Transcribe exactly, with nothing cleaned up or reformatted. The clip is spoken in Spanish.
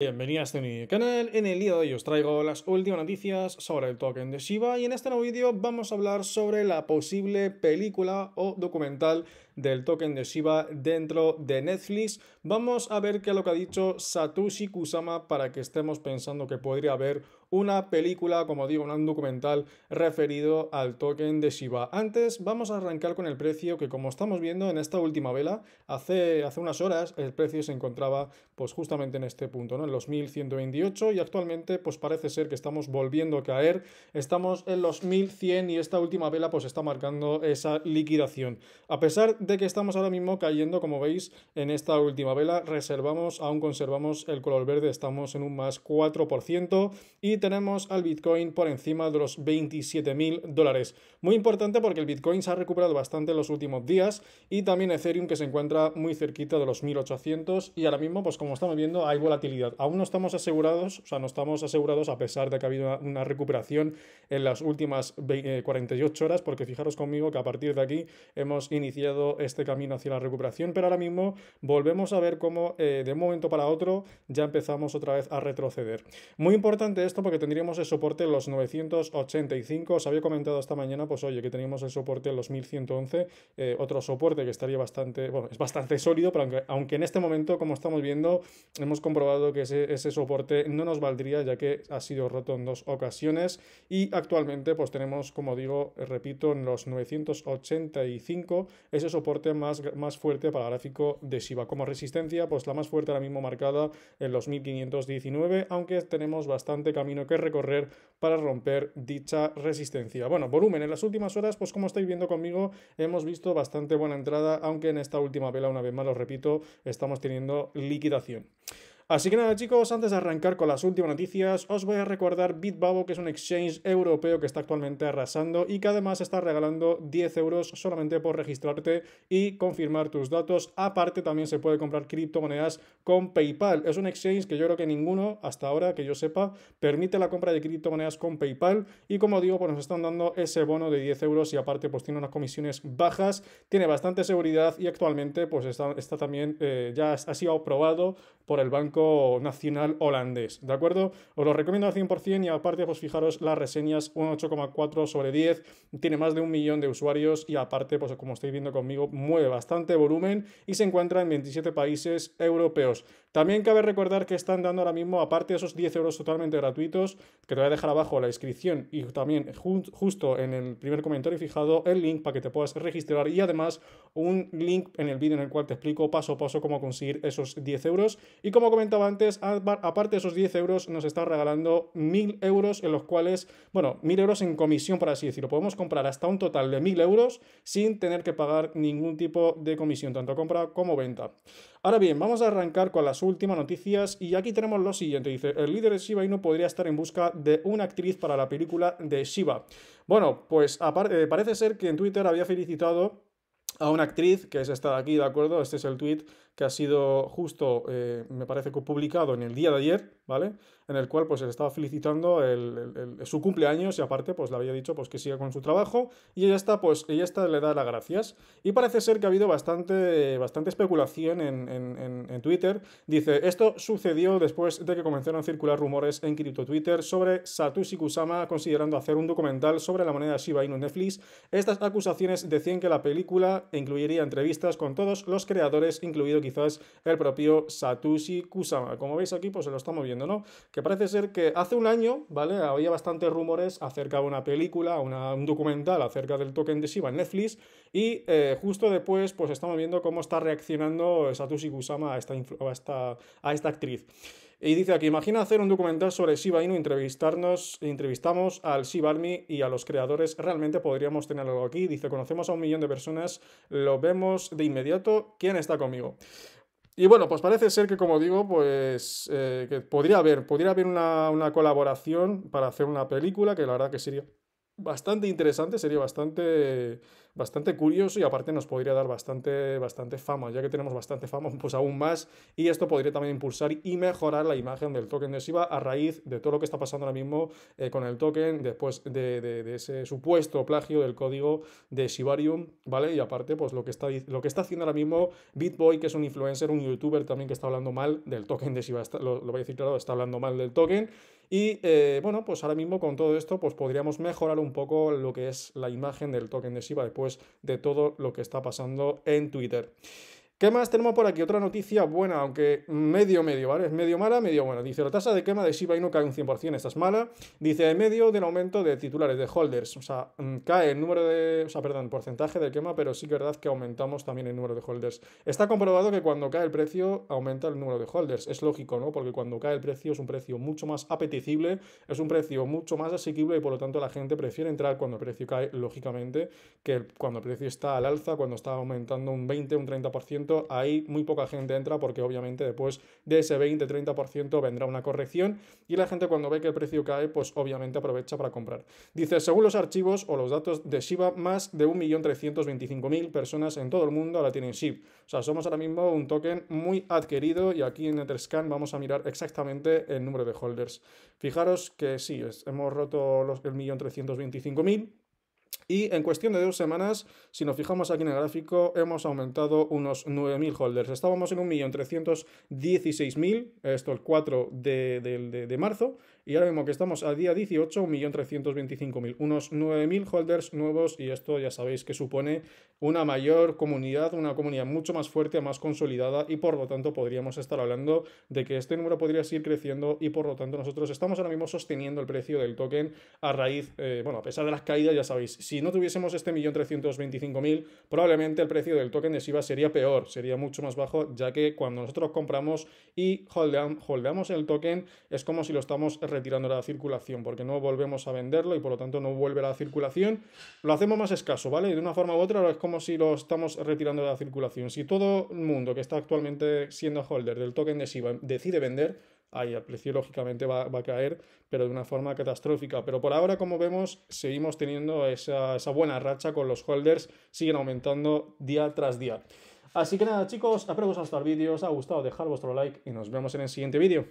Bienvenidos a este nuevo canal. En el día de hoy os traigo las últimas noticias sobre el token de Shiba y en este nuevo vídeo vamos a hablar sobre la posible película o documental del token de Shiba dentro de Netflix. Vamos a ver qué es lo que ha dicho Satoshi Kusama para que estemos pensando que podría haber una película, como digo, un documental referido al token de Shiba. Antes vamos a arrancar con el precio que, como estamos viendo en esta última vela, hace, hace unas horas el precio se encontraba pues justamente en este punto, ¿no? En los mil ciento veintiocho, y actualmente pues parece ser que estamos volviendo a caer, estamos en los mil cien y esta última vela pues está marcando esa liquidación. A pesar de que estamos ahora mismo cayendo, como veis, en esta última vela reservamos, aún conservamos el color verde, estamos en un más cuatro por ciento y tenemos al Bitcoin por encima de los veintisiete mil dólares. Muy importante porque el Bitcoin se ha recuperado bastante en los últimos días y también Ethereum, que se encuentra muy cerquita de los mil ochocientos, y ahora mismo pues como estamos viendo hay volatilidad. Aún no estamos asegurados, o sea, no estamos asegurados a pesar de que ha habido una, una recuperación en las últimas cuarenta y ocho horas, porque fijaros conmigo que a partir de aquí hemos iniciado este camino hacia la recuperación, pero ahora mismo volvemos a ver cómo eh, de un momento para otro ya empezamos otra vez a retroceder. Muy importante esto porque tendríamos el soporte en los novecientos ochenta y cinco, os había comentado esta mañana, pues oye, que teníamos el soporte en los mil ciento once, eh, otro soporte que estaría bastante, bueno, es bastante sólido, pero aunque, aunque en este momento, como estamos viendo, hemos comprobado que Ese, ese soporte no nos valdría, ya que ha sido roto en dos ocasiones y actualmente pues tenemos, como digo, repito, en los novecientos ochenta y cinco ese soporte más, más fuerte para el gráfico de Shiba. Como resistencia, pues la más fuerte ahora mismo marcada en los mil quinientos diecinueve, aunque tenemos bastante camino que recorrer para romper dicha resistencia. Bueno, volumen en las últimas horas, pues como estáis viendo conmigo, hemos visto bastante buena entrada, aunque en esta última vela, una vez más, lo repito, estamos teniendo liquidación. Así que nada, chicos, antes de arrancar con las últimas noticias, os voy a recordar Bitvavo, que es un exchange europeo que está actualmente arrasando y que además está regalando diez euros solamente por registrarte y confirmar tus datos. Aparte, también se puede comprar criptomonedas con PayPal. Es un exchange que yo creo que ninguno, hasta ahora que yo sepa, permite la compra de criptomonedas con PayPal, y como digo, pues nos están dando ese bono de diez euros y aparte pues tiene unas comisiones bajas, tiene bastante seguridad y actualmente pues está, está también, eh, ya ha sido aprobado por el Banco Nacional holandés, ¿de acuerdo? Os lo recomiendo al cien por cien y aparte pues fijaros las reseñas, un ocho coma cuatro sobre diez, tiene más de un millón de usuarios y aparte pues como estáis viendo conmigo mueve bastante volumen y se encuentra en veintisiete países europeos. También cabe recordar que están dando ahora mismo, aparte de esos diez euros totalmente gratuitos, que te voy a dejar abajo la inscripción y también justo en el primer comentario fijado el link para que te puedas registrar, y además un link en el vídeo en el cual te explico paso a paso cómo conseguir esos diez euros. Y como comenté antes, aparte de esos diez euros nos está regalando mil euros, en los cuales, bueno, mil euros en comisión, por así decirlo, podemos comprar hasta un total de mil euros sin tener que pagar ningún tipo de comisión, tanto compra como venta. Ahora bien, vamos a arrancar con las últimas noticias y aquí tenemos lo siguiente, dice: el líder de Shiba Inu podría estar en busca de una actriz para la película de Shiba. Bueno, pues aparte, parece ser que en Twitter había felicitado a una actriz, que es esta de aquí, ¿de acuerdo? Este es el tweet que ha sido justo, eh, me parece que publicado en el día de ayer, ¿vale? En el cual pues le estaba felicitando el, el, el, su cumpleaños y aparte pues le había dicho pues que siga con su trabajo, y ella está, pues ella está, le da las gracias. Y parece ser que ha habido bastante, bastante especulación en, en, en, en Twitter. Dice: esto sucedió después de que comenzaron a circular rumores en cripto Twitter sobre Satoshi Kusama considerando hacer un documental sobre la moneda Shiba Inu en Netflix. Estas acusaciones decían que la película incluiría entrevistas con todos los creadores, incluido quizás el propio Satoshi Kusama. Como veis aquí, pues se lo estamos viendo, ¿no? Que parece ser que hace un año, ¿vale?, había bastantes rumores acerca de una película, una, un documental acerca del token de Shiba en Netflix, y eh, justo después, pues estamos viendo cómo está reaccionando Satoshi Kusama a esta, a esta, a esta actriz. Y dice aquí: imagina hacer un documental sobre Shiba Inu, entrevistarnos, entrevistamos al Shibarium y a los creadores, realmente podríamos tener algo aquí. Dice: conocemos a un millón de personas, lo vemos de inmediato, ¿quién está conmigo? Y bueno, pues parece ser que, como digo, pues eh, que podría haber, podría haber una, una colaboración para hacer una película, que la verdad que sería bastante interesante, sería bastante, bastante curioso y aparte nos podría dar bastante, bastante fama. Ya que tenemos bastante fama, pues aún más. Y esto podría también impulsar y mejorar la imagen del token de Shiba a raíz de todo lo que está pasando ahora mismo eh, con el token después de, de, de ese supuesto plagio del código de Shibarium, ¿vale? Y aparte, pues lo que está, lo que está haciendo ahora mismo BitBoy, que es un influencer, un youtuber también que está hablando mal del token de Shiba. Está, lo, lo voy a decir claro, está hablando mal del token. Y eh, bueno, pues ahora mismo con todo esto pues podríamos mejorar un poco lo que es la imagen del token de Shiba después de todo lo que está pasando en Twitter. ¿Qué más tenemos por aquí? Otra noticia buena, aunque medio medio, ¿vale? Es medio mala, medio buena. Dice, la tasa de quema de Shiba Inu cae un cien por cien, esta es mala. Dice, en medio del aumento de titulares, de holders. O sea, cae el número de... O sea, perdón, porcentaje de quema, pero sí que es verdad que aumentamos también el número de holders. Está comprobado que cuando cae el precio, aumenta el número de holders. Es lógico, ¿no? Porque cuando cae el precio es un precio mucho más apetecible, es un precio mucho más asequible y por lo tanto la gente prefiere entrar cuando el precio cae, lógicamente, que cuando el precio está al alza, cuando está aumentando un veinte, un treinta por ciento. Ahí muy poca gente entra porque obviamente después de ese veinte treinta por ciento vendrá una corrección y la gente cuando ve que el precio cae, pues obviamente aprovecha para comprar. Dice, según los archivos o los datos de Shiba, más de un millón trescientos veinticinco mil personas en todo el mundo ahora tienen Shiba. O sea, somos ahora mismo un token muy adquirido y aquí en Etherscan vamos a mirar exactamente el número de holders. Fijaros que sí, es, hemos roto los un millón trescientos veinticinco mil. Y en cuestión de dos semanas, si nos fijamos aquí en el gráfico, hemos aumentado unos nueve mil holders. Estábamos en un millón trescientos dieciséis mil, esto el cuatro de, de, de, de marzo, y ahora mismo que estamos a día dieciocho, un millón trescientos veinticinco mil, unos nueve mil holders nuevos, y esto ya sabéis que supone una mayor comunidad, una comunidad mucho más fuerte, más consolidada, y por lo tanto podríamos estar hablando de que este número podría seguir creciendo, y por lo tanto nosotros estamos ahora mismo sosteniendo el precio del token a raíz, eh, bueno, a pesar de las caídas, ya sabéis, si no tuviésemos este un millón trescientos veinticinco mil, probablemente el precio del token de Shiba sería peor, sería mucho más bajo, ya que cuando nosotros compramos y holdeam, holdeamos el token, es como si lo estamos retirando de la circulación, porque no volvemos a venderlo y por lo tanto no vuelve a la circulación. Lo hacemos más escaso, ¿vale? De una forma u otra es como si lo estamos retirando de la circulación. Si todo el mundo que está actualmente siendo holder del token de Shiba decide vender, ahí el precio lógicamente va, va a caer, pero de una forma catastrófica. Pero por ahora, como vemos, seguimos teniendo esa, esa buena racha con los holders, siguen aumentando día tras día. Así que nada, chicos, espero que os haya gustado el vídeo, os ha gustado, dejar vuestro like y nos vemos en el siguiente vídeo.